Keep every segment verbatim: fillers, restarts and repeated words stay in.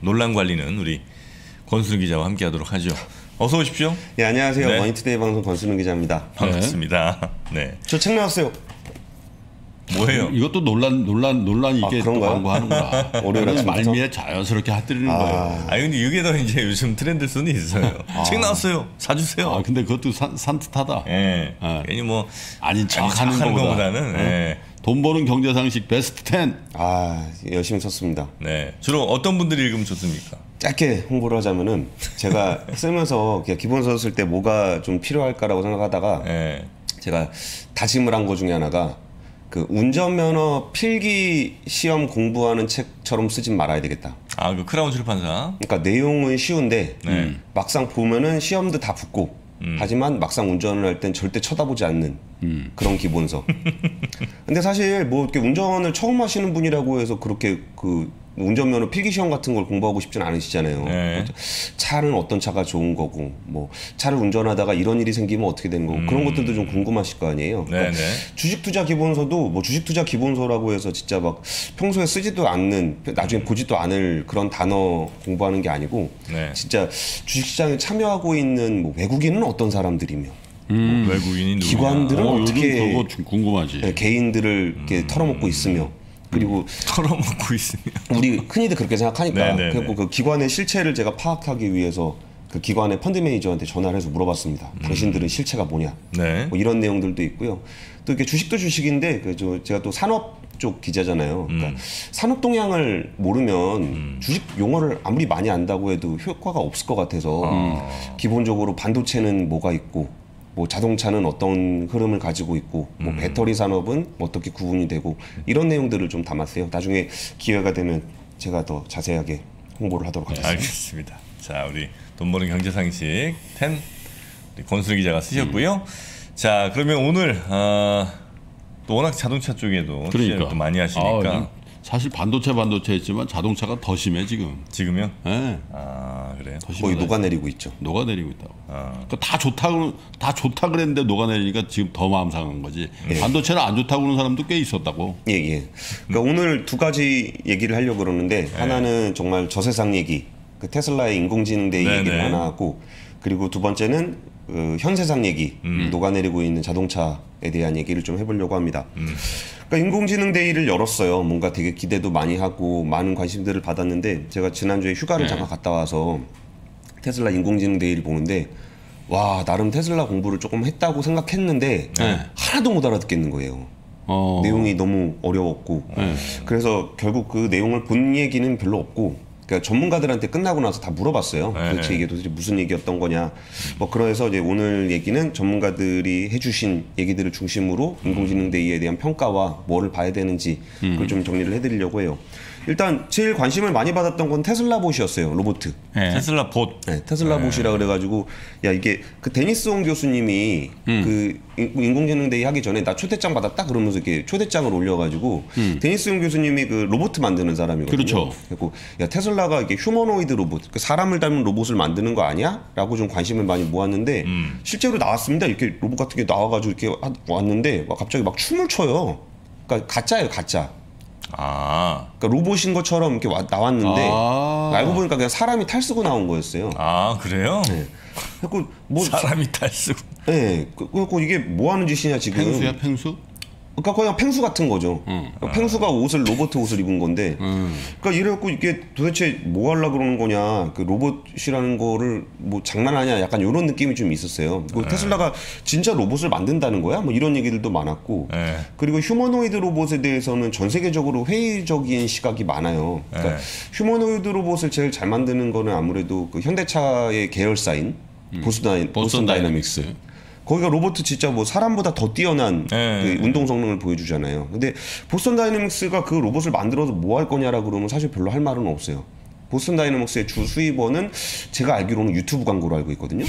논란 관리는 우리 권순우 기자와 함께 하도록 하죠. 어서 오십시오. 예, 안녕하세요. 네. 머니투데이 방송 권순우 기자입니다. 반갑습니다. 네. 저 책 나왔어요. 뭐예요? 이것도 논란, 논란, 논란이 이게 광고하는구나. 월요일 말미에 자연스럽게 핫뜨리는 아... 거예요. 아 근데 이게 더 이제 요즘 트렌드일 수는 있어요. 아... 책 나왔어요. 사주세요. 아 근데 그것도 산, 산뜻하다. 예. 네. 괜히 뭐 아닌 척하는 거보다는 네. 네. 돈 버는 경제 상식 베스트 텐. 아 열심히 썼습니다. 네. 주로 어떤 분들이 읽으면 좋습니까? 짧게 홍보를 하자면은 제가 쓰면서 그냥 기본서 쓸 때 뭐가 좀 필요할까라고 생각하다가 네. 제가 다짐을 한 거 중에 하나가. 그 운전면허 필기 시험 공부하는 책처럼 쓰진 말아야 되겠다. 아, 그 크라운 출판사. 그러니까 내용은 쉬운데 네. 막상 보면은 시험도 다 붙고 음. 하지만 막상 운전을 할 땐 절대 쳐다보지 않는 음. 그런 기본서. 근데 사실 뭐 이렇게 운전을 처음 하시는 분이라고 해서 그렇게 그 운전면허 필기 시험 같은 걸 공부하고 싶진 않으시잖아요. 네. 차는 어떤 차가 좋은 거고, 뭐 차를 운전하다가 이런 일이 생기면 어떻게 되는 거고 음. 그런 것들도 좀 궁금하실 거 아니에요. 그러니까 주식 투자 기본서도 뭐 주식 투자 기본서라고 해서 진짜 막 평소에 쓰지도 않는, 나중에 보지도 않을 그런 단어 공부하는 게 아니고 네. 진짜 주식시장에 참여하고 있는 뭐 외국인은 어떤 사람들이며. 음. 뭐 외국인이 기관들은 어, 어떻게 궁금하지. 네, 개인들을 이렇게 음. 털어먹고 있으며. 그리고 털어먹고 있으면 우리 흔히들 그렇게 생각하니까 그리고 그 기관의 실체를 제가 파악하기 위해서 그 기관의 펀드 매니저한테 전화를 해서 물어봤습니다. 음. 당신들은 실체가 뭐냐? 네. 뭐 이런 내용들도 있고요. 또 이렇게 주식도 주식인데 그 저 제가 또 산업 쪽 기자잖아요. 그러니까 음. 산업 동향을 모르면 음. 주식 용어를 아무리 많이 안다고 해도 효과가 없을 것 같아서 아. 기본적으로 반도체는 뭐가 있고. 뭐 자동차는 어떤 흐름을 가지고 있고 뭐 음. 배터리 산업은 어떻게 구분이 되고 이런 내용들을 좀 담았어요. 나중에 기회가 되면 제가 더 자세하게 홍보를 하도록 하겠습니다. 네, 알겠습니다. 자 우리 돈 버는 경제 상식 텐 우리 권순우 기자가 쓰셨고요. 음. 자 그러면 오늘 어, 또 워낙 자동차 쪽에도 그러니까. 또 많이 하시니까 아, 사실 반도체 반도체 했지만 자동차가 더 심해 지금. 지금요? 네. 아 그래요? 거의 녹아내리고 있죠. 녹아내리고 있다고. 아. 그러니까 다 좋다고 다 좋다 그랬는데 녹아내리니까 지금 더 마음 상한 거지. 예. 반도체는 안 좋다고 하는 사람도 꽤 있었다고. 예예. 예. 그러니까 음. 오늘 두 가지 얘기를 하려고 그러는데 예. 하나는 정말 저세상 얘기, 그 테슬라의 인공지능 대회 네네. 얘기를 하나 하고 그리고 두 번째는 어, 현세상 얘기, 음. 녹아내리고 있는 자동차에 대한 얘기를 좀 해보려고 합니다. 음. 그러니까 인공지능 데이를 열었어요. 뭔가 되게 기대도 많이 하고 많은 관심들을 받았는데 제가 지난주에 휴가를 네. 잠깐 갔다 와서 테슬라 인공지능 데이를 보는데 와 나름 테슬라 공부를 조금 했다고 생각했는데 네. 하나도 못 알아듣겠는 거예요. 어... 내용이 너무 어려웠고 네. 그래서 결국 그 내용을 본 얘기는 별로 없고 그러니까 전문가들한테 끝나고 나서 다 물어봤어요. 네네. 도대체 이게 도대체 무슨 얘기였던 거냐. 뭐 그래서 이제 오늘 얘기는 전문가들이 해주신 얘기들을 중심으로 음. 인공지능 데이에 대한 평가와 뭐를 봐야 되는지 음. 그걸 좀 정리를 해드리려고 해요. 일단 제일 관심을 많이 받았던 건 테슬라봇이었어요. 로봇. 네. 테슬라봇. 네, 테슬라봇이라 그래가지고 야 이게 그 데니스 홍 교수님이 음. 그 인공지능 데이 하기 전에 나 초대장 받았다 그러면서 이렇게 초대장을 올려가지고 음. 데니스 홍 교수님이 그 로봇 만드는 사람이거든요. 그렇죠. 그리고 야 테슬라가 이게 휴머노이드 로봇, 그 사람을 닮은 로봇을 만드는 거 아니야?라고 좀 관심을 많이 모았는데 음. 실제로 나왔습니다. 이렇게 로봇 같은 게 나와가지고 이렇게 왔는데 막 갑자기 막 춤을 춰요. 그러니까 가짜예요, 가짜. 아, 그러니까 로봇인 것처럼 이렇게 와, 나왔는데 아 알고 보니까 그냥 사람이 탈 쓰고 나온 거였어요. 아 그래요? 네. 그래서 뭐 사람이 탈 쓰고. 네. 그래서 이게 뭐 하는 짓이냐 지금. 펭수야 펭수? 그러니까 그냥 펭수 같은 거죠. 음. 그러니까 펭수가 옷을 로봇 옷을 입은 건데. 음. 그러니까 이래갖고 이게 도대체 뭐 하려 그러는 거냐. 그 로봇이라는 거를 뭐 장난하냐. 약간 이런 느낌이 좀 있었어요. 음. 테슬라가 진짜 로봇을 만든다는 거야? 뭐 이런 얘기들도 많았고. 음. 그리고 휴머노이드 로봇에 대해서는 전 세계적으로 회의적인 시각이 많아요. 그러니까 음. 휴머노이드 로봇을 제일 잘 만드는 거는 아무래도 그 현대차의 계열사인 음. 보스턴, 보스턴 다이나믹스. 다이나믹스. 거기가 로봇 진짜 뭐 사람보다 더 뛰어난 그 운동 성능을 보여주잖아요. 근데 보스턴 다이내믹스가 그 로봇을 만들어서 뭐 할 거냐라 그러면 사실 별로 할 말은 없어요. 보스턴 다이내믹스의 주 수입원은 제가 알기로는 유튜브 광고로 알고 있거든요.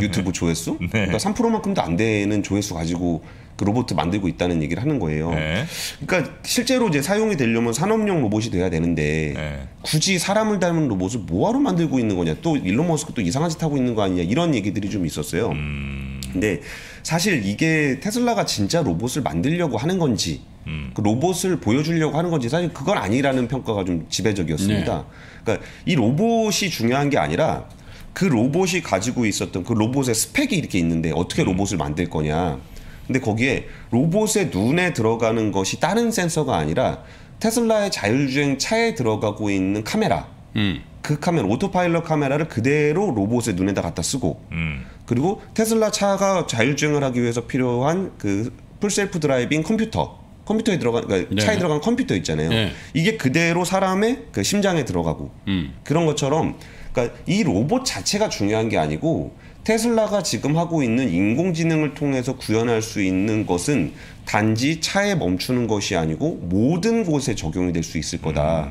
유튜브 조회수? 네. 그러니까 삼 퍼센트만큼도 안 되는 조회수 가지고 그 로봇 만들고 있다는 얘기를 하는 거예요. 네. 그러니까 실제로 이제 사용이 되려면 산업용 로봇이 돼야 되는데 네. 굳이 사람을 닮은 로봇을 뭐하러 만들고 있는 거냐. 또 일론 머스크 또 이상한 짓 하고 있는 거 아니냐. 이런 얘기들이 좀 있었어요. 음. 근데 사실 이게 테슬라가 진짜 로봇을 만들려고 하는 건지 음. 그 로봇을 보여주려고 하는 건지 사실 그건 아니라는 평가가 좀 지배적이었습니다. 네. 그러니까 이 로봇이 중요한 게 아니라 그 로봇이 가지고 있었던 그 로봇의 스펙이 이렇게 있는데 어떻게 음. 로봇을 만들 거냐. 근데 거기에 로봇의 눈에 들어가는 것이 다른 센서가 아니라 테슬라의 자율주행 차에 들어가고 있는 카메라, 음. 그 카메라, 오토파일럿 카메라를 그대로 로봇의 눈에다 갖다 쓰고, 음. 그리고 테슬라 차가 자율주행을 하기 위해서 필요한 그 풀셀프 드라이빙 컴퓨터, 컴퓨터에 들어간, 그러니까 네. 차에 들어간 컴퓨터 있잖아요. 네. 이게 그대로 사람의 그 심장에 들어가고, 음. 그런 것처럼, 그러니까 이 로봇 자체가 중요한 게 아니고, 테슬라가 지금 하고 있는 인공지능을 통해서 구현할 수 있는 것은 단지 차에 멈추는 것이 아니고 모든 곳에 적용이 될 수 있을 거다라는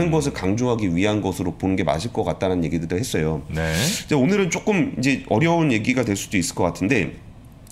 음... 것을 강조하기 위한 것으로 보는 게 맞을 것 같다는 얘기들을 했어요. 네. 이제 오늘은 조금 이제 어려운 얘기가 될 수도 있을 것 같은데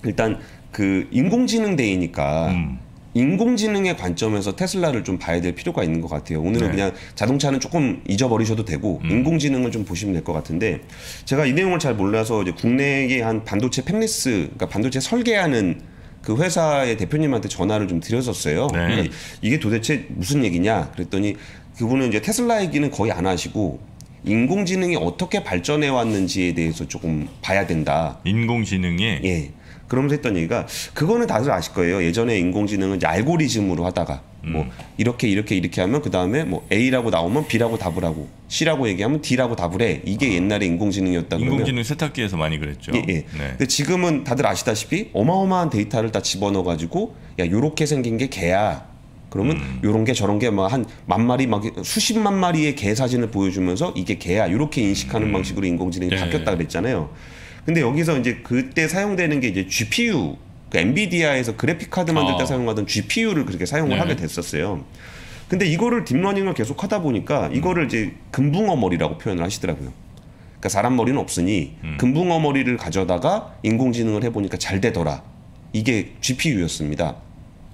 일단 그 인공지능 데이니까 음. 인공지능의 관점에서 테슬라를 좀 봐야 될 필요가 있는 것 같아요. 오늘은 네. 그냥 자동차는 조금 잊어버리셔도 되고 음. 인공지능을 좀 보시면 될 것 같은데 제가 이 내용을 잘 몰라서 이제 국내의 한 반도체 팹리스, 그러니까 반도체 설계하는 그 회사의 대표님한테 전화를 좀 드렸었어요. 네. 그러니까 이게 도대체 무슨 얘기냐 그랬더니 그분은 이제 테슬라 얘기는 거의 안 하시고 인공지능이 어떻게 발전해 왔는지에 대해서 조금 봐야 된다. 인공지능이? 예. 그러면서 했던 얘기가 그거는 다들 아실 거예요. 예전에 인공지능은 이제 알고리즘으로 하다가 음. 뭐 이렇게 이렇게 이렇게 하면 그 다음에 뭐 A라고 나오면 B라고 답을 하고 C라고 얘기하면 D라고 답을 해. 이게 아. 옛날에 인공지능이었다. 인공지능 그러면. 세탁기에서 많이 그랬죠. 예, 예. 네. 근데 지금은 다들 아시다시피 어마어마한 데이터를 다 집어넣어가지고 야 요렇게 생긴 게 개야. 그러면 음. 요런 게 저런 게 막 한 만 마리 막 수십만 마리의 개 사진을 보여주면서 이게 개야 요렇게 인식하는 음. 방식으로 인공지능이 예, 바뀌었다 그랬잖아요. 근데 여기서 이제 그때 사용되는 게 이제 지피유, 그 엔비디아에서 그래픽 카드 만들 때 아. 사용하던 지피유를 그렇게 사용을 네. 하게 됐었어요. 근데 이거를 딥러닝을 계속 하다 보니까 이거를 음. 이제 금붕어 머리라고 표현을 하시더라고요. 그러니까 사람 머리는 없으니 음. 금붕어 머리를 가져다가 인공지능을 해보니까 잘 되더라. 이게 지피유였습니다.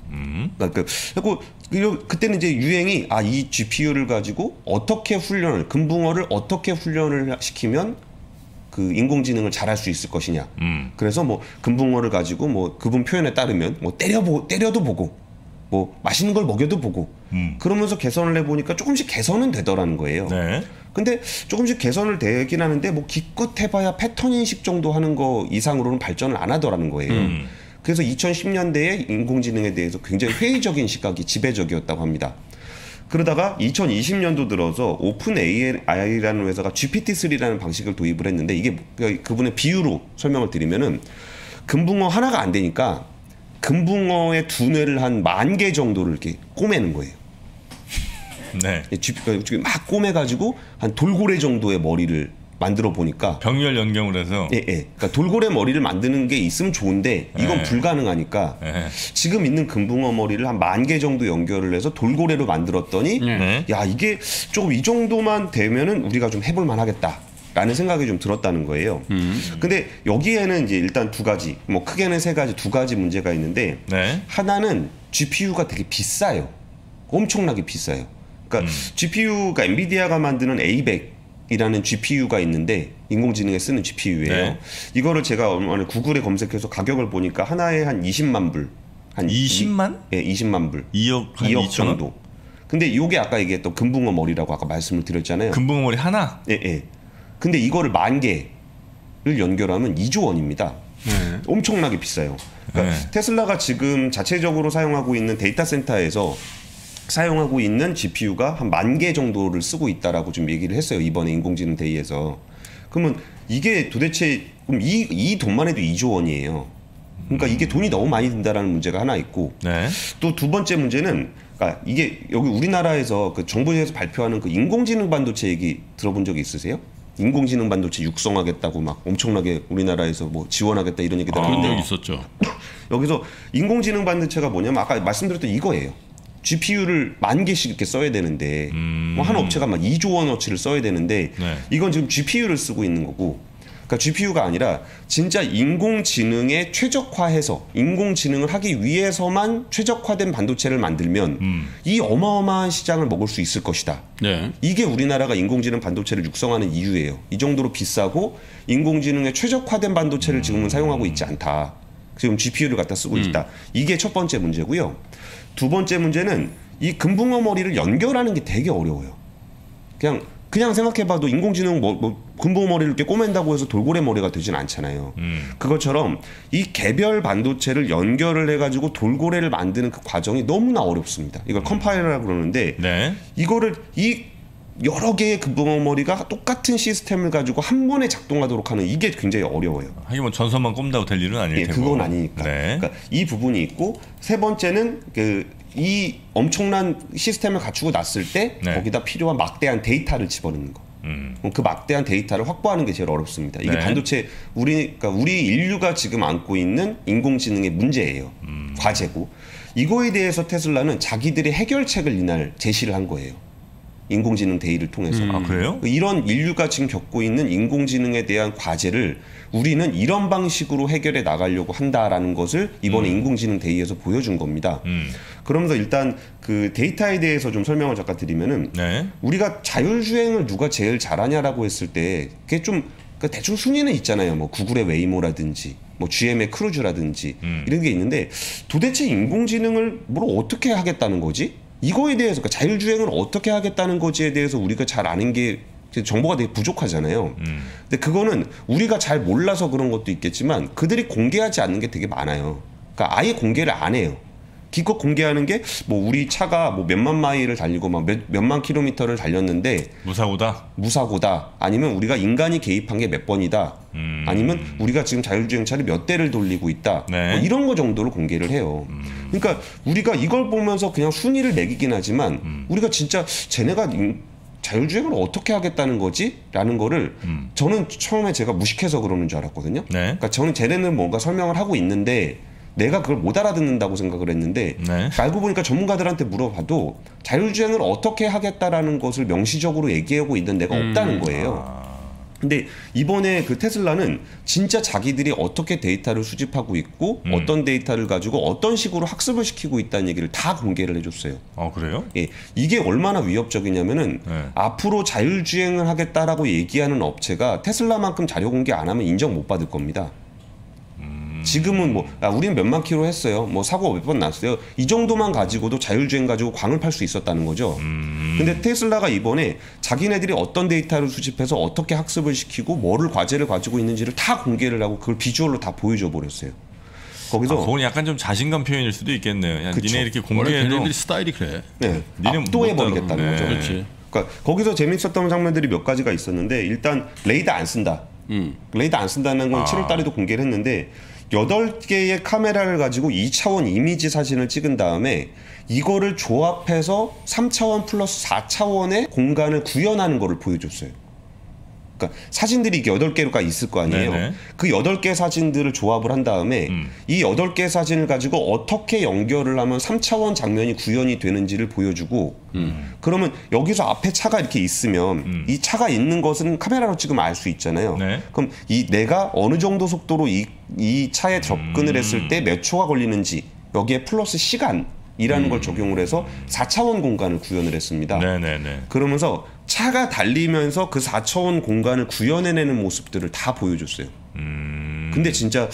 음. 그러니까 그리고 그때는 이제 유행이 아, 이 지피유를 가지고 어떻게 훈련을, 금붕어를 어떻게 훈련을 시키면 그 인공지능을 잘할 수 있을 것이냐. 음. 그래서 뭐 금붕어를 가지고 뭐 그분 표현에 따르면 뭐 때려보 때려도 보고 뭐 맛있는 걸 먹여도 보고 음. 그러면서 개선을 해보니까 조금씩 개선은 되더라는 거예요. 네. 근데 조금씩 개선을 되긴 하는데 뭐 기껏 해봐야 패턴 인식 정도 하는 거 이상으로는 발전을 안 하더라는 거예요. 음. 그래서 이천십 년대에 인공지능에 대해서 굉장히 회의적인 시각이 지배적이었다고 합니다. 그러다가 이천이십 년도 들어서 오픈 에이아이라는 회사가 지피티 쓰리라는 방식을 도입을 했는데 이게 그분의 비유로 설명을 드리면은 금붕어 하나가 안 되니까 금붕어의 두뇌를 한 만 개 정도를 이렇게 꼬매는 거예요. 네. 막 꼬매가지고 한 돌고래 정도의 머리를 만들어 보니까 병렬 연경을 해서 예, 예. 그러니까 돌고래 머리를 만드는 게 있으면 좋은데 이건 예. 불가능하니까 예. 지금 있는 금붕어 머리를 한 만 개 정도 연결을 해서 돌고래로 만들었더니 예. 야 이게 조금 이 정도만 되면은 우리가 좀 해볼 만하겠다라는 생각이 좀 들었다는 거예요. 음. 근데 여기에는 이제 일단 두 가지, 뭐 크게는 세 가지, 두 가지 문제가 있는데 예. 하나는 지피유가 되게 비싸요. 엄청나게 비싸요. 그러니까 음. 지피유가 엔비디아가 만드는 에이백 이라는 지피유가 있는데 인공지능에 쓰는 지피유예요. 네. 이거를 제가 오늘 구글에 검색해서 가격을 보니까 하나에 한 이십만 불, 한 이십만? 예, 네, 이십만 불. 이억, 이억 정도. 근데 요게 아까 얘기했던 금붕어 머리라고 아까 말씀을 드렸잖아요. 금붕어 머리 하나? 예, 예. 근데 이거를 만 개를 연결하면 이조 원입니다. 네. 엄청나게 비싸요. 그러니까 네. 테슬라가 지금 자체적으로 사용하고 있는 데이터 센터에서 사용하고 있는 지피유가 한 만 개 정도를 쓰고 있다라고 좀 얘기를 했어요. 이번에 인공지능 데이에서. 그러면 이게 도대체 그럼 이, 이 돈만 해도 이조 원이에요. 그러니까 이게 돈이 너무 많이 든다라는 문제가 하나 있고 네. 또 두 번째 문제는 그러니까 이게 여기 우리나라에서 그 정부에서 발표하는 그 인공지능 반도체 얘기 들어본 적이 있으세요? 인공지능 반도체 육성하겠다고 막 엄청나게 우리나라에서 뭐 지원하겠다 이런 얘기 들었는데 아, 있었죠. 여기서 인공지능 반도체가 뭐냐면 아까 말씀드렸던 이거예요. 지피유를 만 개씩 이렇게 써야 되는데 음. 뭐 한 업체가 막 이조 원어치를 써야 되는데 네. 이건 지금 지피유를 쓰고 있는 거고 그러니까 지피유가 아니라 진짜 인공지능에 최적화해서 인공지능을 하기 위해서만 최적화된 반도체를 만들면 음. 이 어마어마한 시장을 먹을 수 있을 것이다. 네. 이게 우리나라가 인공지능 반도체를 육성하는 이유예요. 이 정도로 비싸고 인공지능에 최적화된 반도체를 지금은 음. 사용하고 있지 않다. 지금 지피유를 갖다 쓰고 음. 있다. 이게 첫 번째 문제고요. 두 번째 문제는 이 금붕어 머리를 연결하는 게 되게 어려워요. 그냥 그냥 생각해봐도 인공지능 뭐, 뭐 금붕어 머리를 이렇게 꼬맨다고 해서 돌고래 머리가 되진 않잖아요. 음. 그것처럼 이 개별 반도체를 연결을 해가지고 돌고래를 만드는 그 과정이 너무나 어렵습니다. 이걸 컴파일러라고 그러는데 네. 이거를 이 여러 개의 금붕어 머리가 똑같은 시스템을 가지고 한 번에 작동하도록 하는 이게 굉장히 어려워요. 하긴 뭐 전선만 꼽는다고 될 일은 아닐 예, 테고. 그건 아니니까. 네. 그러니까 이 부분이 있고 세 번째는 그. 이 엄청난 시스템을 갖추고 났을 때 네. 거기다 필요한 막대한 데이터를 집어넣는 거. 음. 그 막대한 데이터를 확보하는 게 제일 어렵습니다. 이게 네. 반도체 우리 그러니까 우리 인류가 지금 안고 있는 인공지능의 문제예요. 음. 과제고 이거에 대해서 테슬라는 자기들의 해결책을 이날 제시를 한 거예요. 인공지능 데이를 통해서. 음. 아, 그래요? 이런 인류가 지금 겪고 있는 인공지능에 대한 과제를 우리는 이런 방식으로 해결해 나가려고 한다라는 것을 이번에 음. 인공지능 데이에서 보여준 겁니다. 음. 그러면서 일단 그 데이터에 대해서 좀 설명을 잠깐 드리면은 네. 우리가 자율주행을 누가 제일 잘하냐라고 했을 때 그게 좀 그러니까 대충 순위는 있잖아요. 뭐 구글의 웨이모라든지 뭐 지엠의 크루즈라든지 음. 이런 게 있는데 도대체 인공지능을 뭘 어떻게 하겠다는 거지? 이거에 대해서 그러니까 자율주행을 어떻게 하겠다는 거지에 대해서 우리가 잘 아는 게 정보가 되게 부족하잖아요. 음. 근데 그거는 우리가 잘 몰라서 그런 것도 있겠지만 그들이 공개하지 않는 게 되게 많아요. 그러니까 아예 공개를 안 해요. 기껏 공개하는 게 뭐 우리 차가 뭐 몇만 마일을 달리고 막 몇, 몇만 킬로미터를 달렸는데 무사고다? 무사고다. 아니면 우리가 인간이 개입한 게 몇 번이다. 음. 아니면 우리가 지금 자율주행차를 몇 대를 돌리고 있다. 네. 뭐 이런 거 정도로 공개를 해요. 음. 그러니까 우리가 이걸 보면서 그냥 순위를 매기긴 하지만 음. 우리가 진짜 쟤네가 인, 자율주행을 어떻게 하겠다는 거지? 라는 거를 음. 저는 처음에 제가 무식해서 그러는 줄 알았거든요. 네. 그러니까 저는 쟤네는 뭔가 설명을 하고 있는데 내가 그걸 못 알아듣는다고 생각을 했는데 네. 알고 보니까 전문가들한테 물어봐도 자율주행을 어떻게 하겠다라는 것을 명시적으로 얘기하고 있는 데가 음. 없다는 거예요. 아. 근데 이번에 그 테슬라는 진짜 자기들이 어떻게 데이터를 수집하고 있고 음. 어떤 데이터를 가지고 어떤 식으로 학습을 시키고 있다는 얘기를 다 공개를 해줬어요. 아 그래요? 예, 이게 얼마나 위협적이냐면은 네. 앞으로 자율주행을 하겠다라고 얘기하는 업체가 테슬라만큼 자료 공개 안 하면 인정 못 받을 겁니다. 지금은 뭐 아, 우리는 몇만 킬로 했어요. 뭐 사고가 몇 번 났어요. 이 정도만 가지고도 자율주행 가지고 광을 팔 수 있었다는 거죠. 음. 근데 테슬라가 이번에 자기네들이 어떤 데이터를 수집해서 어떻게 학습을 시키고 뭐를 과제를 가지고 있는지를 다 공개를 하고 그걸 비주얼로 다 보여줘 버렸어요. 거기서 아, 그건 약간 좀 자신감 표현일 수도 있겠네요. 야, 니네 이렇게 공개해도 걔네들이 스타일이 그래. 네. 압도해버리겠다는 네. 거죠. 그렇지. 그러니까 거기서 재밌었던 장면들이 몇 가지가 있었는데 일단 레이더 안 쓴다. 음. 레이더 안 쓴다는 건 아. 칠월 달에도 공개를 했는데 여덟 개의 카메라를 가지고 이 차원 이미지 사진을 찍은 다음에 이거를 조합해서 삼 차원 플러스 사 차원의 공간을 구현하는 거를 보여줬어요. 그러니까 사진들이 이게 여덟 개가 있을 거 아니에요. 네네. 그 여덟 개 사진들을 조합을 한 다음에 음. 이 여덟 개 사진을 가지고 어떻게 연결을 하면 삼 차원 장면이 구현이 되는지를 보여주고 음. 그러면 여기서 앞에 차가 이렇게 있으면 음. 이 차가 있는 것은 카메라로 찍으면 알 수 있잖아요. 네. 그럼 이 내가 어느 정도 속도로 이, 이 차에 접근을 음. 했을 때 몇 초가 걸리는지 여기에 플러스 시간 이라는 음. 걸 적용을 해서 사 차원 공간을 구현을 했습니다. 네네네. 그러면서 차가 달리면서 그 사 차원 공간을 구현해내는 모습들을 다 보여줬어요. 음. 근데 진짜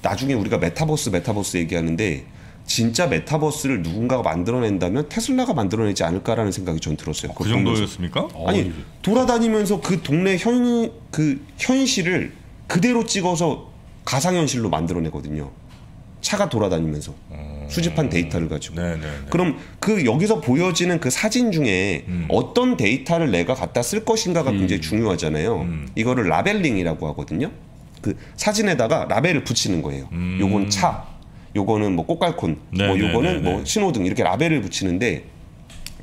나중에 우리가 메타버스 메타버스 얘기하는데 진짜 메타버스를 누군가가 만들어낸다면 테슬라가 만들어내지 않을까라는 생각이 전 들었어요. 아, 그 정도였습니까? 아니 돌아다니면서 그 동네 현, 그 현실을 그대로 찍어서 가상현실로 만들어내거든요. 차가 돌아다니면서 음... 수집한 데이터를 가지고 네네네. 그럼 그 여기서 보여지는 그 사진 중에 음. 어떤 데이터를 내가 갖다 쓸 것인가가 음. 굉장히 중요하잖아요. 음. 이거를 라벨링이라고 하거든요. 그 사진에다가 라벨을 붙이는 거예요. 음. 요건 차, 요거는 뭐 꽃갈콘, 네네네네. 뭐 요거는 뭐 신호등 이렇게 라벨을 붙이는데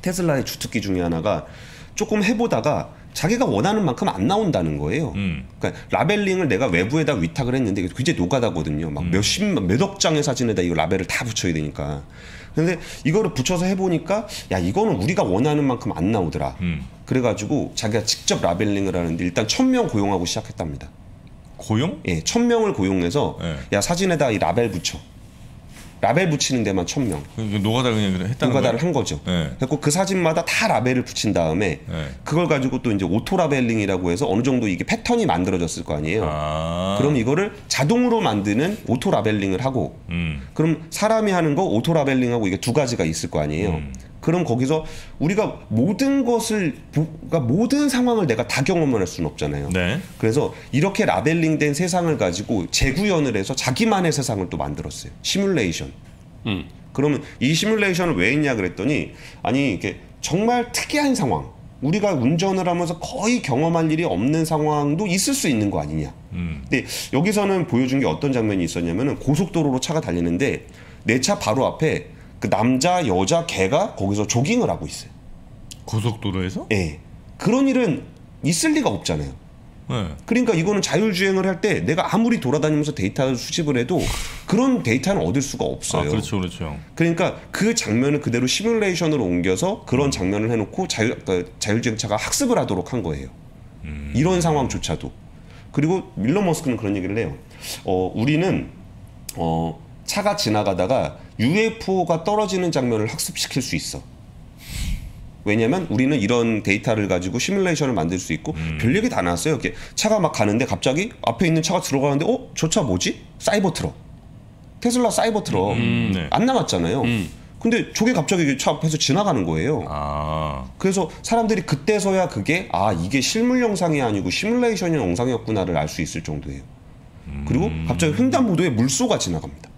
테슬라의 주특기 중에 하나가 조금 해보다가 자기가 원하는 만큼 안 나온다는 거예요. 음. 그러니까 라벨링을 내가 외부에다 위탁을 했는데 굉장히 노가다거든요. 막 음. 몇십, 몇억 장의 사진에다 이 라벨을 다 붙여야 되니까. 근데 이거를 붙여서 해보니까 야 이거는 우리가 원하는 만큼 안 나오더라. 음. 그래가지고 자기가 직접 라벨링을 하는데 일단 천 명 고용하고 시작했답니다. 고용? 예, 천 명을 고용해서 네. 야 사진에다 이 라벨 붙여. 라벨 붙이는 데만 천 명. 노가다 그냥, 그냥 했다는 노가다를 거예요? 한 거죠. 네. 그래서 그 사진마다 다 라벨을 붙인 다음에 네. 그걸 가지고 또 이제 오토 라벨링이라고 해서 어느 정도 이게 패턴이 만들어졌을 거 아니에요. 아 그럼 이거를 자동으로 만드는 오토 라벨링을 하고 음. 그럼 사람이 하는 거 오토 라벨링하고 이게 두 가지가 있을 거 아니에요. 음. 그럼 거기서 우리가 모든 것을 그러니까 모든 상황을 내가 다 경험을 할 수는 없잖아요. 네. 그래서 이렇게 라벨링된 세상을 가지고 재구현을 해서 자기만의 세상을 또 만들었어요. 시뮬레이션. 음. 그러면 이 시뮬레이션을 왜 했냐 그랬더니 아니 이게 정말 특이한 상황. 우리가 운전을 하면서 거의 경험할 일이 없는 상황도 있을 수 있는 거 아니냐. 음. 근데 여기서는 보여준 게 어떤 장면이 있었냐면은 고속도로로 차가 달리는데 내 차 바로 앞에 그 남자, 여자, 개가 거기서 조깅을 하고 있어요. 고속도로에서? 예. 그런 일은 있을 리가 없잖아요. 네. 그러니까 이거는 자율주행을 할 때 내가 아무리 돌아다니면서 데이터를 수집을 해도 그런 데이터는 얻을 수가 없어요. 아, 그렇죠, 그렇죠. 그러니까 그 장면을 그대로 시뮬레이션으로 옮겨서 그런 음. 장면을 해놓고 자율, 그러니까 자율주행차가 학습을 하도록 한 거예요. 음. 이런 상황조차도. 그리고 일론 머스크는 그런 얘기를 해요. 어, 우리는 어, 차가 지나가다가 유에프오가 떨어지는 장면을 학습시킬 수 있어. 왜냐면 우리는 이런 데이터를 가지고 시뮬레이션을 만들 수 있고 음. 별 얘기 다 나왔어요. 이렇게 차가 막 가는데 갑자기 앞에 있는 차가 들어가는데 어? 저 차 뭐지? 사이버트럭. 테슬라 사이버트럭. 음, 네. 안 나왔잖아요. 음. 근데 저게 갑자기 차 앞에서 지나가는 거예요. 아. 그래서 사람들이 그때서야 그게 아 이게 실물 영상이 아니고 시뮬레이션 영상이었구나를 알 수 있을 정도예요. 음. 그리고 갑자기 횡단보도에 물소가 지나갑니다.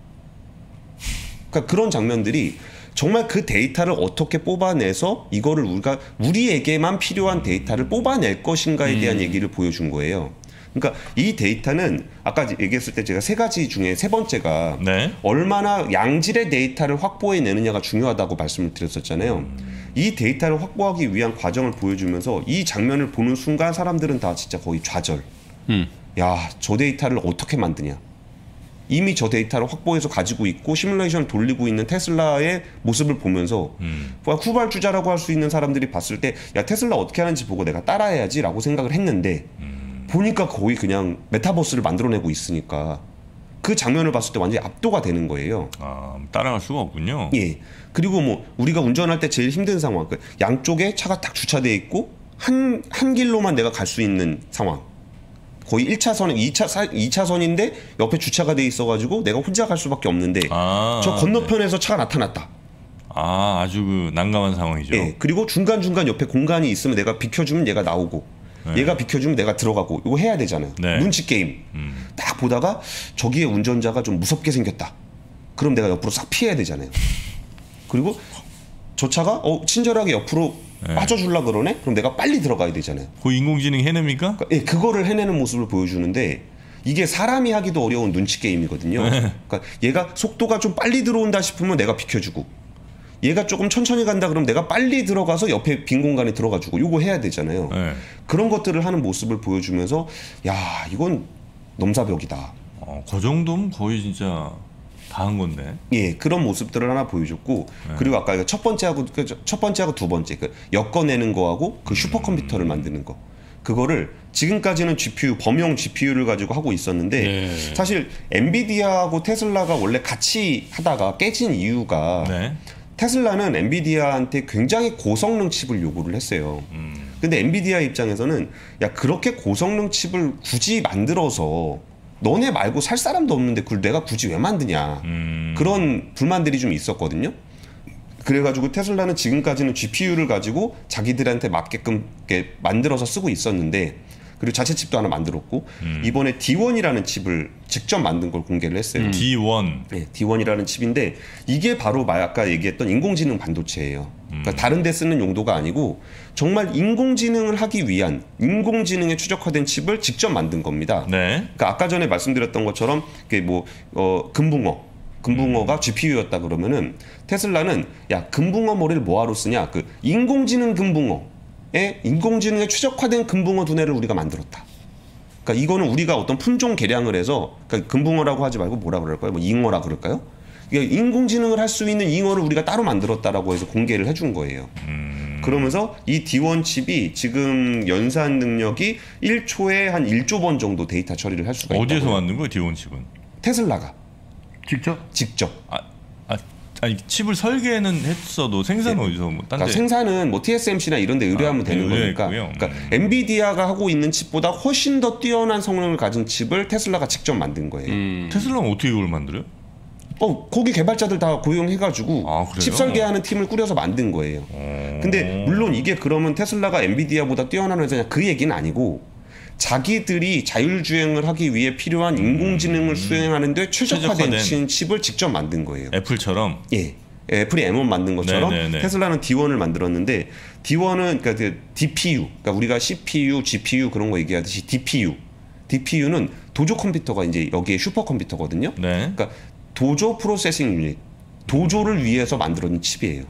그러니까 그런 장면들이 정말 그 데이터를 어떻게 뽑아내서 이거를 우리가 우리에게만 필요한 데이터를 뽑아낼 것인가에 대한 음. 얘기를 보여준 거예요. 그러니까 이 데이터는 아까 얘기했을 때 제가 세 가지 중에 세 번째가 네? 얼마나 양질의 데이터를 확보해내느냐가 중요하다고 말씀을 드렸었잖아요. 음. 이 데이터를 확보하기 위한 과정을 보여주면서 이 장면을 보는 순간 사람들은 다 진짜 거의 좌절. 음. 야, 저 데이터를 어떻게 만드냐. 이미 저 데이터를 확보해서 가지고 있고 시뮬레이션을 돌리고 있는 테슬라의 모습을 보면서 음. 후발주자라고 할 수 있는 사람들이 봤을 때 야 테슬라 어떻게 하는지 보고 내가 따라해야지 라고 생각을 했는데 음. 보니까 거의 그냥 메타버스를 만들어내고 있으니까 그 장면을 봤을 때 완전히 압도가 되는 거예요. 아, 따라갈 수가 없군요. 예. 그리고 뭐 우리가 운전할 때 제일 힘든 상황 그러니까 양쪽에 차가 딱 주차돼 있고 한, 한 길로만 내가 갈 수 있는 상황 거의 일 차선, 이 차선인데 옆에 주차가 돼 있어가지고 내가 혼자 갈 수밖에 없는데 아, 저 건너편에서 네. 차가 나타났다. 아, 아주 그 난감한 상황이죠. 네, 그리고 중간중간 옆에 공간이 있으면 내가 비켜주면 얘가 나오고 네. 얘가 비켜주면 내가 들어가고 이거 해야 되잖아요. 네. 눈치 게임. 음. 딱 보다가 저기에 운전자가 좀 무섭게 생겼다. 그럼 내가 옆으로 싹 피해야 되잖아요. 그리고 저 차가 어, 친절하게 옆으로 네. 빠져주려 그러네? 그럼 내가 빨리 들어가야 되잖아요. 그 인공지능이 해냅니까? 그러니까, 예, 그거를 해내는 모습을 보여주는데 이게 사람이 하기도 어려운 눈치 게임이거든요. 네. 그러니까 얘가 속도가 좀 빨리 들어온다 싶으면 내가 비켜주고 얘가 조금 천천히 간다 그러면 내가 빨리 들어가서 옆에 빈 공간에 들어가주고 요거 해야 되잖아요. 네. 그런 것들을 하는 모습을 보여주면서 야 이건 넘사벽이다. 어, 그 정도면 거의 진짜 다 한 건데. 예, 그런 모습들을 하나 보여줬고, 네. 그리고 아까 첫 번째하고 첫 번째하고 두 번째 그 엮어내는 거하고 그 슈퍼컴퓨터를 음. 만드는 거, 그거를 지금까지는 지피유 범용 지피유를 가지고 하고 있었는데 네. 사실 엔비디아하고 테슬라가 원래 같이 하다가 깨진 이유가 네. 테슬라는 엔비디아한테 굉장히 고성능 칩을 요구를 했어요. 음. 근데 엔비디아 입장에서는 야 그렇게 고성능 칩을 굳이 만들어서 너네 말고 살 사람도 없는데 그걸 내가 굳이 왜 만드냐 음. 그런 불만들이 좀 있었거든요. 그래가지고 테슬라는 지금까지는 지피유를 가지고 자기들한테 맞게끔 이렇게 만들어서 쓰고 있었는데 그리고 자체 칩도 하나 만들었고 음. 이번에 디 원이라는 칩을 직접 만든 걸 공개를 했어요. 음. 디 원. 네, 디 원이라는 칩인데 이게 바로 아까 얘기했던 인공지능 반도체예요. 음. 그러니까 다른 데 쓰는 용도가 아니고 정말 인공지능을 하기 위한 인공지능에 최적화된 칩을 직접 만든 겁니다. 네. 그러니까 아까 전에 말씀드렸던 것처럼 이게 뭐 어, 금붕어, 금붕어가 음. 지피유였다 그러면은 테슬라는 야 금붕어 머리를 뭐하러 쓰냐? 그 인공지능 금붕어. 에 인공지능에 최적화된 금붕어 두뇌를 우리가 만들었다. 그러니까 이거는 우리가 어떤 품종 개량을 해서 그러니까 금붕어라고 하지 말고 뭐라 그럴까요? 뭐 잉어라 그럴까요? 그러니까 인공지능을 할 수 있는 잉어를 우리가 따로 만들었다라고 해서 공개를 해준 거예요. 음... 그러면서 이 디 원 칩이 지금 연산 능력이 일 초에 한 일 조 번 정도 데이터 처리를 할 수가 있다. 어디에서 만든 거예요? 디 원 칩은? 테슬라가 직접? 직접. 아... 아니 칩을 설계는 했어도 생산은 네. 어디서 뭐 딴 그러니까 데 생산은 뭐 티에스엠씨나 이런 데 의뢰하면 아, 되는 네, 거니까 그러니까 음. 엔비디아가 하고 있는 칩보다 훨씬 더 뛰어난 성능을 가진 칩을 테슬라가 직접 만든 거예요. 음. 테슬라는 어떻게 이걸 만들어요? 어, 거기 개발자들 다 고용해가지고 아, 칩 설계하는 팀을 꾸려서 만든 거예요. 어... 근데 물론 이게 그러면 테슬라가 엔비디아보다 뛰어난 회사냐 그 얘기는 아니고 자기들이 자율주행을 하기 위해 필요한 인공지능을 음... 수행하는데 최적화된, 최적화된 칩을 직접 만든 거예요. 애플처럼? 예. 애플이 엠원 만든 것처럼 네네네. 테슬라는 디원을 만들었는데 디 원은 그러니까 그 디피유, 그러니까 우리가 씨피유, 지피유 그런 거 얘기하듯이 디피유. 디피유는 도조 컴퓨터가 이제 여기에 슈퍼컴퓨터거든요. 네. 그러니까 도조 프로세싱 유닛, 도조를 위해서 만들어진 칩이에요.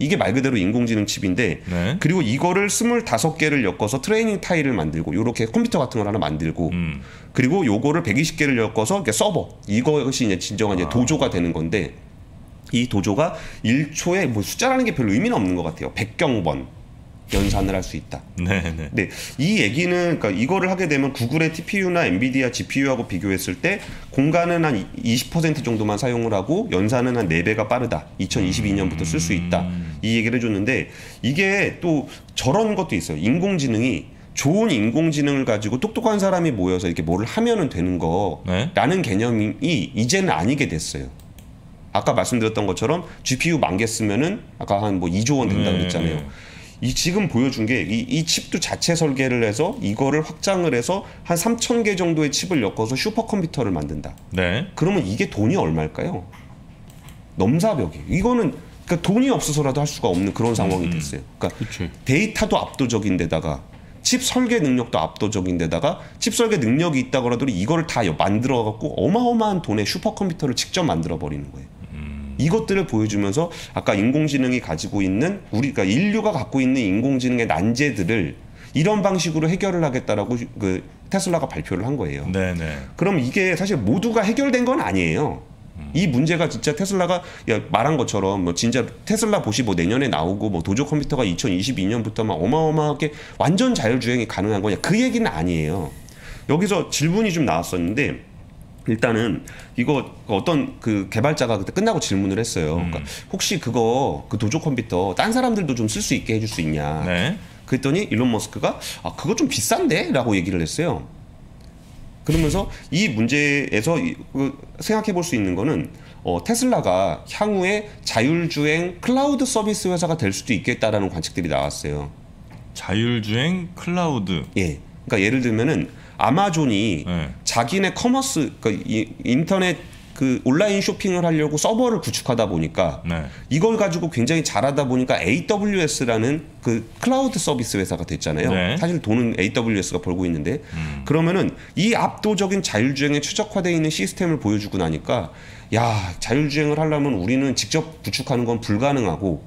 이게 말 그대로 인공지능 칩인데 네. 그리고 이거를 스물다섯 개를 엮어서 트레이닝 타일을 만들고 요렇게 컴퓨터 같은 걸 하나 만들고 음. 그리고 요거를 백이십 개를 엮어서 서버, 이것이 이제 진정한 이제 아. 도조가 되는 건데 이 도조가 일 초에 뭐 숫자라는 게 별로 의미는 없는 것 같아요. 백경번 연산을 할 수 있다. 네네. 네, 이 얘기는 그러니까 이거를 하게 되면 구글의 티피유나 엔비디아 지피유하고 비교했을 때 공간은 한 이십 퍼센트 정도만 사용을 하고 연산은 한 네 배가 빠르다. 이천이십이 년부터 쓸 수 있다. 이 얘기를 해줬는데 이게 또 저런 것도 있어요. 인공지능이 좋은 인공지능을 가지고 똑똑한 사람이 모여서 이렇게 뭐를 하면은 되는 거라는 네? 개념이 이제는 아니게 됐어요. 아까 말씀드렸던 것처럼 지피유 만 개 쓰면은 아까 한 뭐 이조 원 된다 그랬잖아요. 네. 이 지금 보여준 게 이 이 칩도 자체 설계를 해서 이거를 확장을 해서 한 삼천 개 정도의 칩을 엮어서 슈퍼컴퓨터를 만든다. 네. 그러면 이게 돈이 얼마일까요? 넘사벽이에요. 이거는 그러니까 돈이 없어서라도 할 수가 없는 그런 상황이 됐어요. 그러니까 그치. 데이터도 압도적인 데다가 칩 설계 능력도 압도적인 데다가 칩 설계 능력이 있다고 하더라도 이거를 다 만들어 갖고 어마어마한 돈의 슈퍼컴퓨터를 직접 만들어 버리는 거예요. 이것들을 보여주면서 아까 인공지능이 가지고 있는 우리가 인류가 갖고 있는 인공지능의 난제들을 이런 방식으로 해결을 하겠다라고 그 테슬라가 발표를 한 거예요. 네네. 그럼 이게 사실 모두가 해결된 건 아니에요. 음. 이 문제가 진짜 테슬라가 말한 것처럼 뭐 진짜 테슬라 봇이 뭐 내년에 나오고 뭐 도조 컴퓨터가 이천이십이 년부터 막 어마어마하게 완전 자율주행이 가능한 거냐 그 얘기는 아니에요. 여기서 질문이 좀 나왔었는데. 일단은 이거 어떤 그 개발자가 그때 끝나고 질문을 했어요. 음. 그러니까 혹시 그거 그 도조 컴퓨터 딴 사람들도 좀 쓸 수 있게 해줄 수 있냐. 네. 그랬더니 일론 머스크가 아 그거 좀 비싼데? 라고 얘기를 했어요. 그러면서 이 문제에서 생각해 볼 수 있는 거는 어, 테슬라가 향후에 자율주행 클라우드 서비스 회사가 될 수도 있겠다라는 관측들이 나왔어요. 자율주행 클라우드. 예. 그러니까 예를 들면은 아마존이 네. 자기네 커머스, 그러니까 이, 인터넷 그 온라인 쇼핑을 하려고 서버를 구축하다 보니까 네. 이걸 가지고 굉장히 잘하다 보니까 에이더블유에스라는 그 클라우드 서비스 회사가 됐잖아요. 네. 사실 돈은 에이더블유에스가 벌고 있는데 음. 그러면은 이 압도적인 자율주행에 최적화되어 있는 시스템을 보여주고 나니까 야 자율주행을 하려면 우리는 직접 구축하는 건 불가능하고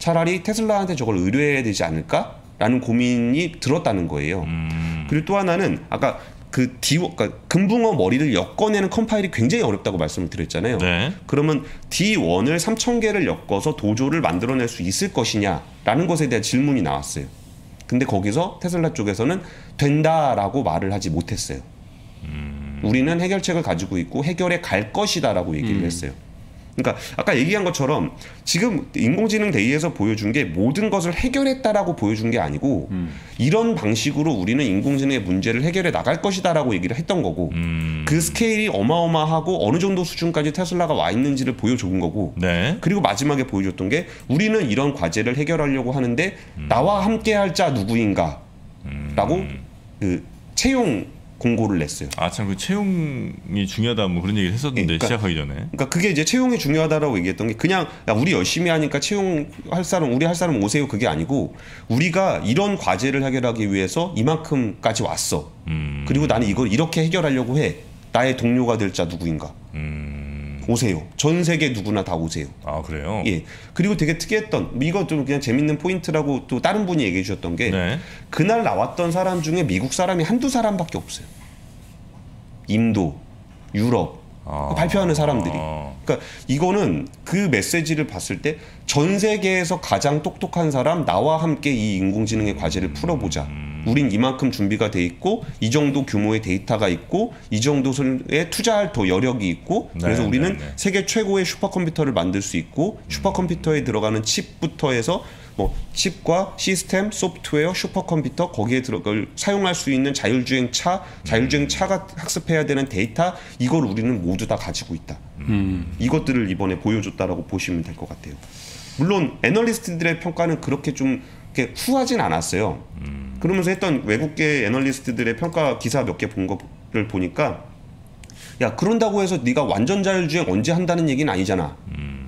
차라리 테슬라한테 저걸 의뢰해야 되지 않을까? 라는 고민이 들었다는 거예요. 음. 그리고 또 하나는 아까 그 디 원, 그러니까 금붕어 머리를 엮어내는 컴파일이 굉장히 어렵다고 말씀을 드렸잖아요. 네. 그러면 디 원을 삼천 개를 엮어서 도조를 만들어낼 수 있을 것이냐라는 것에 대한 질문이 나왔어요. 근데 거기서 테슬라 쪽에서는 된다라고 말을 하지 못했어요. 음. 우리는 해결책을 가지고 있고 해결에 갈 것이다라고 얘기를 음. 했어요. 그러니까 아까 얘기한 것처럼 지금 인공지능 데이에서 보여준 게 모든 것을 해결했다라고 보여준 게 아니고 음. 이런 방식으로 우리는 인공지능의 문제를 해결해 나갈 것이다라고 얘기를 했던 거고 음. 그 스케일이 어마어마하고 어느 정도 수준까지 테슬라가 와 있는지를 보여준 거고 네. 그리고 마지막에 보여줬던 게 우리는 이런 과제를 해결하려고 하는데 음. 나와 함께 할 자 누구인가 라고 음. 그 채용 공고를 냈어요. 아, 참 그 채용이 중요하다 뭐 그런 얘기를 했었는데 예, 그러니까, 시작하기 전에. 그러니까 그게 이제 채용이 중요하다라고 얘기했던 게 그냥 야, 우리 열심히 하니까 채용할 사람 우리 할 사람 오세요 그게 아니고 우리가 이런 과제를 해결하기 위해서 이만큼까지 왔어. 음. 그리고 나는 이걸 이렇게 해결하려고 해. 나의 동료가 될 자 누구인가. 음. 오세요. 전 세계 누구나 다 오세요. 아 그래요? 예. 그리고 되게 특이했던 이거 좀 그냥 재밌는 포인트라고 또 다른 분이 얘기해 주셨던 게 네. 그날 나왔던 사람 중에 미국 사람이 한두 사람밖에 없어요. 인도, 유럽 아... 발표하는 사람들이. 그러니까 이거는 그 메시지를 봤을 때 전 세계에서 가장 똑똑한 사람 나와 함께 이 인공지능의 과제를 풀어보자. 우린 이만큼 준비가 돼 있고 이 정도 규모의 데이터가 있고 이 정도에 투자할 더 여력이 있고 네, 그래서 우리는 네, 네. 세계 최고의 슈퍼컴퓨터를 만들 수 있고 슈퍼컴퓨터에 들어가는 칩부터 해서 뭐 칩과 시스템, 소프트웨어, 슈퍼컴퓨터 거기에 들어갈 사용할 수 있는 자율주행 차, 자율주행 차가 학습해야 되는 데이터 이걸 우리는 모두 다 가지고 있다. 음. 이것들을 이번에 보여줬다라고 보시면 될 것 같아요. 물론 애널리스트들의 평가는 그렇게 좀 이렇게 후하진 않았어요. 음. 그러면서 했던 외국계 애널리스트들의 평가 기사 몇 개 본 거를 보니까 야 그런다고 해서 네가 완전 자율주행 언제 한다는 얘기는 아니잖아. 음.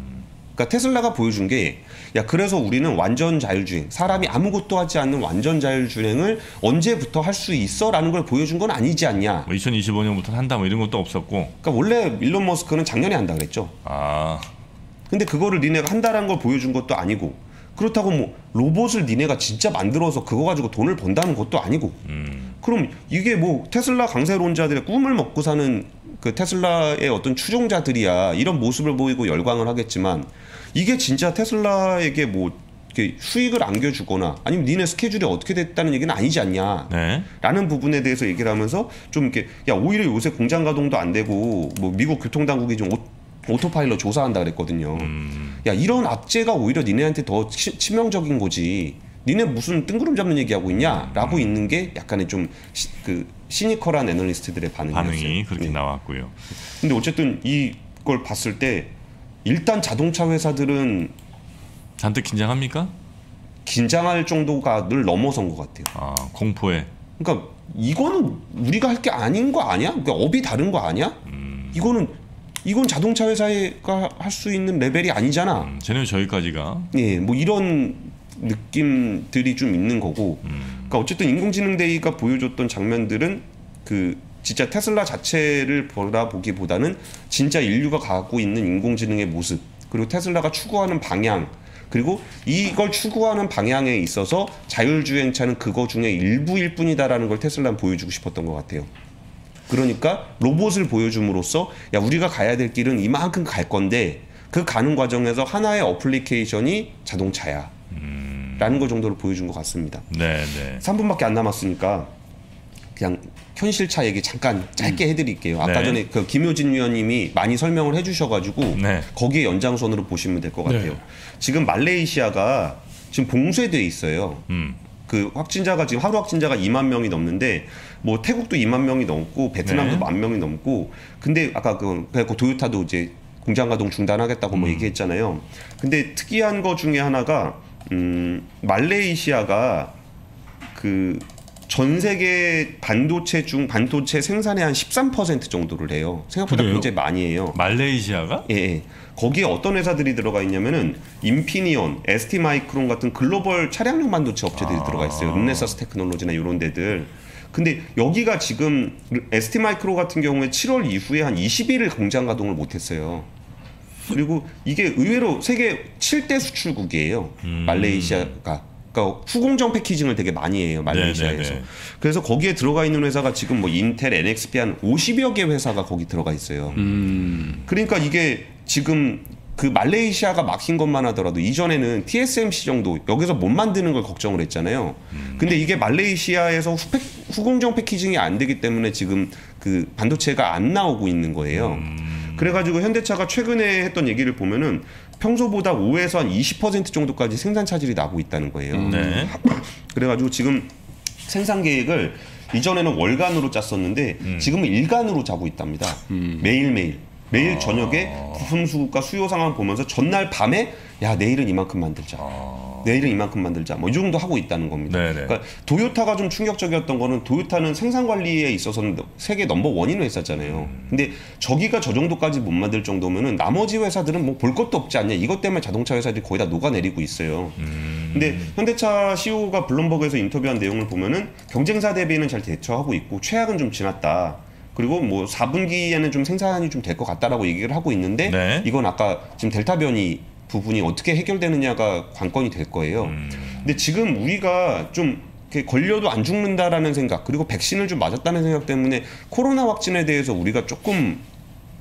그러니까 테슬라가 보여준 게 야 그래서 우리는 완전 자율주행 사람이 아무것도 하지 않는 완전 자율주행을 언제부터 할 수 있어? 라는 걸 보여준 건 아니지 않냐. 뭐 이천이십오 년부터 한다 뭐 이런 것도 없었고. 그러니까 원래 일론 머스크는 작년에 한다 그랬죠. 아. 근데 그거를 니네가 한다라는 걸 보여준 것도 아니고 그렇다고 뭐 로봇을 니네가 진짜 만들어서 그거 가지고 돈을 번다는 것도 아니고 음. 그럼 이게 뭐 테슬라 강세론자들의 꿈을 먹고 사는 그 테슬라의 어떤 추종자들이야 이런 모습을 보이고 열광을 하겠지만 이게 진짜 테슬라에게 뭐 이렇게 수익을 안겨주거나 아니면 니네 스케줄이 어떻게 됐다는 얘기는 아니지 않냐 네. 라는 부분에 대해서 얘기를 하면서 좀 이렇게 야 오히려 요새 공장 가동도 안 되고 뭐 미국 교통당국이 좀 오토파일럿 조사한다 그랬거든요. 음. 야 이런 악재가 오히려 니네한테 더 치, 치명적인 거지. 니네 무슨 뜬구름 잡는 얘기하고 있냐라고 음. 있는 게 약간의 좀 그 시니컬한 애널리스트들의 반응이었어요. 반응이 그렇게 네. 나왔고요. 근데 어쨌든 이걸 봤을 때 일단 자동차 회사들은 잔뜩 긴장합니까? 긴장할 정도가 늘 넘어선 것 같아요. 아 공포에. 그러니까 이거는 우리가 할 게 아닌 거 아니야? 그러니까 업이 다른 거 아니야? 음. 이거는 이건 자동차 회사가 할 수 있는 레벨이 아니잖아. 음, 쟤는 저기까지가. 예, 뭐 이런 느낌들이 좀 있는 거고. 음. 그러니까 어쨌든 인공지능 데이가 보여줬던 장면들은 그 진짜 테슬라 자체를 바라보기보다는 진짜 인류가 갖고 있는 인공지능의 모습 그리고 테슬라가 추구하는 방향 그리고 이걸 추구하는 방향에 있어서 자율주행차는 그거 중에 일부일 뿐이다라는 걸 테슬라는 보여주고 싶었던 것 같아요. 그러니까 로봇을 보여줌으로써 야 우리가 가야 될 길은 이만큼 갈 건데 그 가는 과정에서 하나의 어플리케이션이 자동차야 음... 라는 걸 정도로 보여준 것 같습니다. 네네. 삼 분밖에 안 남았으니까 그냥 현실차 얘기 잠깐 짧게 음. 해드릴게요. 아까 네. 전에 그 김효진 위원님이 많이 설명을 해주셔가지고 네. 거기에 연장선으로 보시면 될 것 같아요. 네. 지금 말레이시아가 지금 봉쇄돼 있어요. 음. 그 확진자가 지금 하루 확진자가 이만 명이 넘는데 뭐 태국도 이만 명이 넘고 베트남도 네. 만 명이 넘고 근데 아까 그 도요타도 이제 공장 가동 중단하겠다고 음. 뭐 얘기했잖아요. 근데 특이한 거 중에 하나가 음 말레이시아가 그 전 세계 반도체 중 반도체 생산의 한 십삼 퍼센트 정도를 해요. 생각보다 그래요? 굉장히 많이 해요. 말레이시아가? 예. 예. 거기에 어떤 회사들이 들어가 있냐면은 인피니언, 에스티마이크론 같은 글로벌 차량용 반도체 업체들이 아 들어가 있어요. 르네사스 테크놀로지나 이런 데들. 근데 여기가 지금 에스티마이크론 같은 경우에 칠월 이후에 한 이십 일을 공장 가동을 못했어요. 그리고 이게 의외로 세계 칠 대 수출국이에요. 음. 말레이시아가. 그러니까 후공정 패키징을 되게 많이 해요. 말레이시아에서. 네네네. 그래서 거기에 들어가 있는 회사가 지금 뭐 인텔, 엔엑스피 한 오십여 개 회사가 거기 들어가 있어요. 음. 그러니까 이게 지금 그 말레이시아가 막힌 것만 하더라도 이전에는 티에스엠씨 정도 여기서 못 만드는 걸 걱정을 했잖아요. 음. 근데 이게 말레이시아에서 후패, 후공정 패키징이 안 되기 때문에 지금 그 반도체가 안 나오고 있는 거예요. 음. 그래가지고 현대차가 최근에 했던 얘기를 보면은 평소보다 오에서 한 이십 퍼센트 정도까지 생산 차질이 나고 있다는 거예요. 네. 그래가지고 지금 생산 계획을 이전에는 월간으로 짰었는데 음. 지금은 일간으로 짜고 있답니다. 음. 매일매일. 매일 아 저녁에 부품 수급과 수요 상황 보면서 전날 밤에 야 내일은 이만큼 만들자. 아 내일은 이만큼 만들자. 뭐 이 정도 하고 있다는 겁니다. 네네. 그러니까 도요타가 좀 충격적이었던 거는 도요타는 생산 관리에 있어서는 세계 넘버 원인 회사잖아요. 근데 저기가 저 정도까지 못 만들 정도면은 나머지 회사들은 뭐 볼 것도 없지 않냐. 이것 때문에 자동차 회사들이 거의 다 녹아내리고 있어요. 음. 근데 현대차 씨이오가 블룸버그에서 인터뷰한 내용을 보면은 경쟁사 대비는 잘 대처하고 있고 최악은 좀 지났다. 그리고 뭐 사 분기에는 좀 생산이 좀 될 것 같다라고 얘기를 하고 있는데 네. 이건 아까 지금 델타 변이 부분이 어떻게 해결되느냐가 관건이 될 거예요. 음. 근데 지금 우리가 좀 이렇게 걸려도 안 죽는다라는 생각 그리고 백신을 좀 맞았다는 생각 때문에 코로나 확진에 대해서 우리가 조금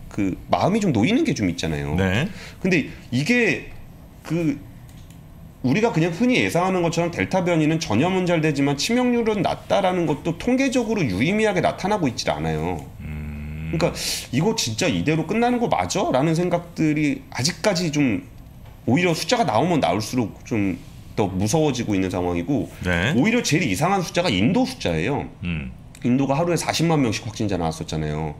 그 마음이 좀 놓이는 게 좀 있잖아요. 네. 근데 이게 그 우리가 그냥 흔히 예상하는 것처럼 델타 변이는 전염은 잘 되지만 치명률은 낮다라는 것도 통계적으로 유의미하게 나타나고 있질 않아요. 음... 그러니까 이거 진짜 이대로 끝나는 거 맞아? 라는 생각들이 아직까지 좀 오히려 숫자가 나오면 나올수록 좀 더 무서워지고 있는 상황이고, 네. 오히려 제일 이상한 숫자가 인도 숫자예요. 음. 인도가 하루에 사십만 명씩 확진자 나왔었잖아요.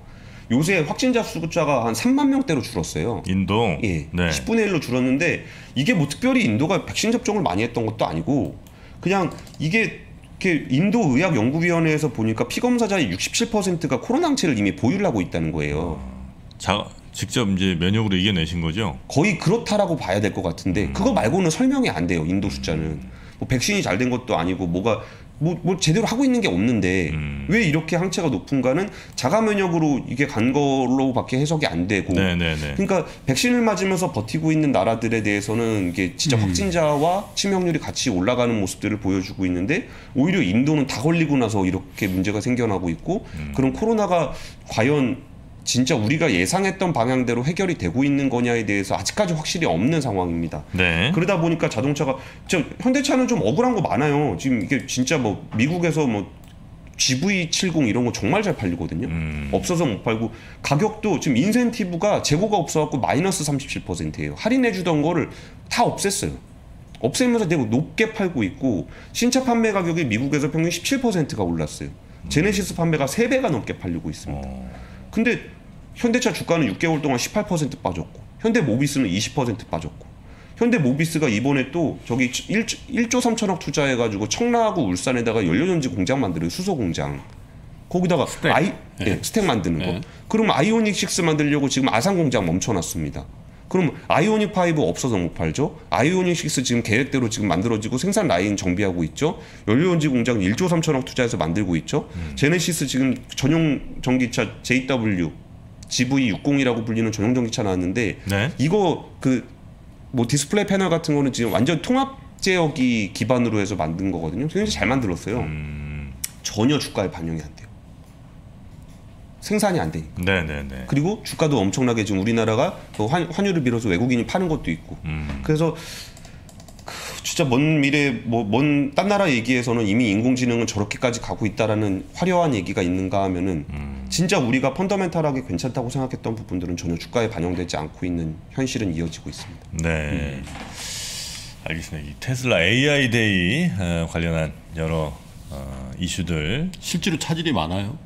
요새 확진자 숫자가 한 삼만 명대로 줄었어요. 인도? 예. 네. 십분의 일로 줄었는데, 이게 뭐 특별히 인도가 백신 접종을 많이 했던 것도 아니고, 그냥 이게 이렇게 인도의학연구위원회에서 보니까 피검사자의 육십칠 퍼센트가 코로나 항체를 이미 보유를 하고 있다는 거예요. 자, 직접 이제 면역으로 이겨내신 거죠? 거의 그렇다라고 봐야 될 것 같은데, 음. 그거 말고는 설명이 안 돼요, 인도 숫자는. 음. 뭐 백신이 잘 된 것도 아니고, 뭐가 뭐, 뭐 제대로 하고 있는 게 없는데 음. 왜 이렇게 항체가 높은가는 자가 면역으로 이게 간 걸로밖에 해석이 안 되고, 네네네. 그러니까 백신을 맞으면서 버티고 있는 나라들에 대해서는 이게 진짜 음. 확진자와 치명률이 같이 올라가는 모습들을 보여주고 있는데, 오히려 인도는 다 걸리고 나서 이렇게 문제가 생겨나고 있고, 음. 그럼 코로나가 과연 진짜 우리가 예상했던 방향대로 해결이 되고 있는 거냐에 대해서 아직까지 확실히 없는 상황입니다. 네. 그러다 보니까 자동차가, 저 현대차는 좀 억울한 거 많아요. 지금 이게 진짜 뭐 미국에서 뭐 지브이 칠십 이런 거 정말 잘 팔리거든요. 음. 없어서 못 팔고, 가격도 지금 인센티브가 재고가 없어갖고 마이너스 삼십칠 퍼센트예요. 할인해주던 거를 다 없앴어요. 없애면서 되게 높게 팔고 있고, 신차 판매 가격이 미국에서 평균 십칠 퍼센트가 올랐어요. 음. 제네시스 판매가 세 배가 넘게 팔리고 있습니다. 어. 근데 현대차 주가는 육 개월 동안 십팔 퍼센트 빠졌고, 현대모비스는 이십 퍼센트 빠졌고, 현대모비스가 이번에 또 저기 일조 삼천억 투자해가지고 청라하고 울산에다가 연료전지 공장 만들어요. 수소공장. 거기다가 스택, 아이, 네. 네, 스택 만드는 네. 거. 그럼 아이오닉 육 만들려고 지금 아산 공장 멈춰놨습니다. 그럼 아이오닉 오 없어서 못 팔죠. 아이오닉 육 지금 계획대로 지금 만들어지고 생산 라인 정비하고 있죠. 연료전지 공장 일조 삼천억 투자해서 만들고 있죠. 음. 제네시스 지금 전용 전기차 제이더블유 지브이 육십이라고 불리는 전용 전기차 나왔는데, 네? 이거 그 뭐 디스플레이 패널 같은 거는 지금 완전 통합 제어기 기반으로 해서 만든 거거든요. 굉장히 잘 만들었어요. 음. 전혀 주가에 반영이 안 돼요. 생산이 안 되니까. 네네네. 그리고 주가도 엄청나게 지금 우리나라가 환, 환율을 빌어서 외국인이 파는 것도 있고. 음. 그래서 진짜 먼 미래, 뭐 먼 딴 나라 얘기에서는 이미 인공지능은 저렇게까지 가고 있다라는 화려한 얘기가 있는가 하면은, 음. 진짜 우리가 펀더멘탈하게 괜찮다고 생각했던 부분들은 전혀 주가에 반영되지 않고 있는 현실은 이어지고 있습니다. 네. 음. 알겠습니다. 이 테슬라 에이아이 데이 어, 관련한 여러 어, 이슈들. 실제로 차질이 많아요?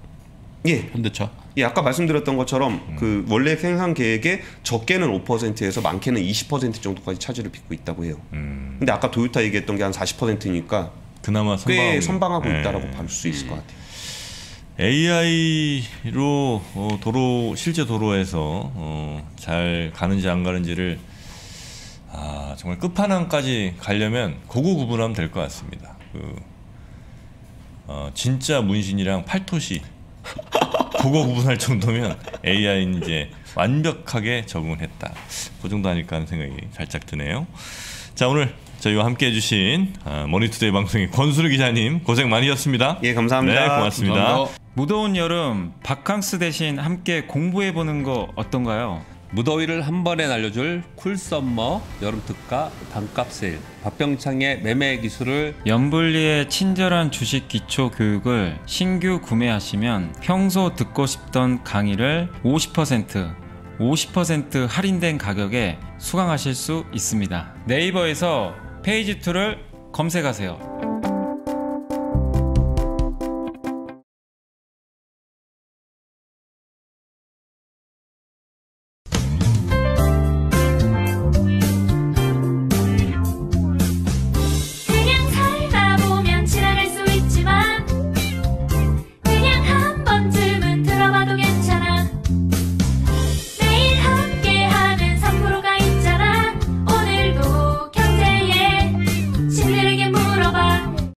예. 현대차. 예, 아까 말씀드렸던 것처럼 음. 그 원래 생산 계획에 적게는 오 퍼센트에서 많게는 이십 퍼센트 정도까지 차질을 빚고 있다고 해요. 음. 근데 아까 도요타 얘기했던 게 한 사십 퍼센트니까 그나마 꽤 선방하고 네. 있다라고 볼 수 있을 것 같아요. 에이아이로 어, 도로 실제 도로에서 어, 잘 가는지 안 가는지를 아, 정말 끝판왕까지 가려면 고구 구분하면 될 것 같습니다. 그, 어, 진짜 문신이랑 팔토시 그거 구분할 정도면 에이아이는 이제 완벽하게 적응했다. 그 정도 아닐까 하는 생각이 살짝 드네요. 자, 오늘 저희와 함께 해주신 머니투데이 방송의 권순우 기자님 고생 많으셨습니다. 예, 감사합니다. 네, 고맙습니다. 감사합니다. 무더운 여름 바캉스 대신 함께 공부해보는 거 어떤가요? 무더위를 한 번에 날려줄 쿨썸머 여름특가 단값세일, 박병창의 매매 기술을, 연불리의 친절한 주식 기초 교육을 신규 구매하시면 평소 듣고 싶던 강의를 오십 퍼센트 오십 퍼센트 할인된 가격에 수강하실 수 있습니다. 네이버에서 페이지이를 검색하세요.